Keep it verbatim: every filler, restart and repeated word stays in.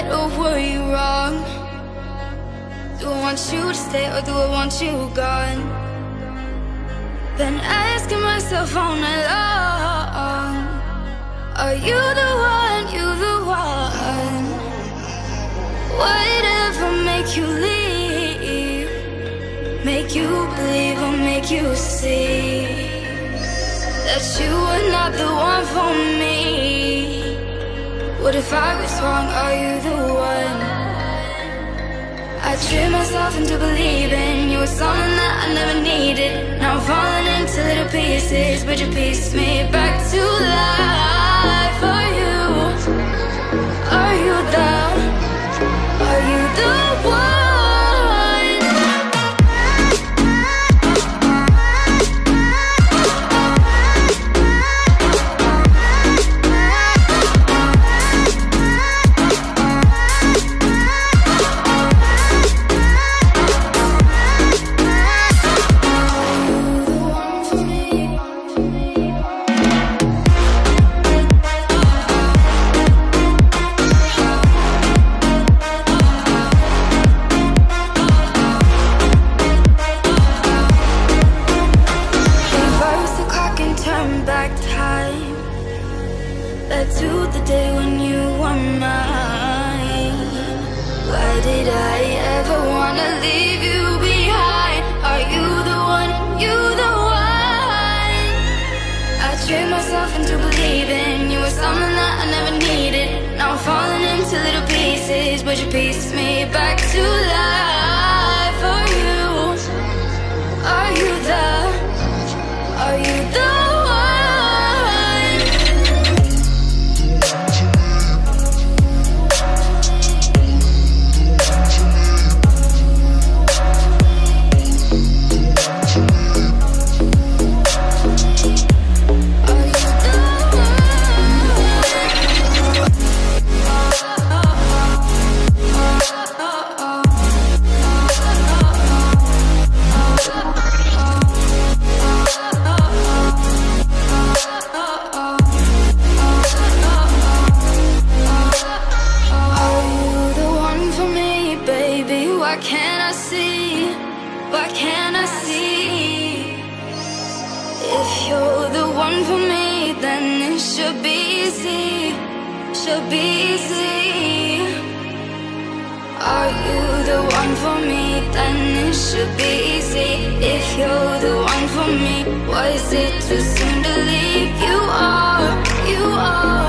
right or were you wrong? Do I want you to stay or do I want you gone? Been asking myself all night long, are you the one, you the one? Whatever make you leave, make you believe or make you see that you were not the one for me. What if I was wrong, are you the one? I tricked myself into believing you were something that I never needed. Now I'm falling into little pieces, but you pieced me back to life. Are you, are you down? Are you the one? Why is it too soon to leave? You are, you are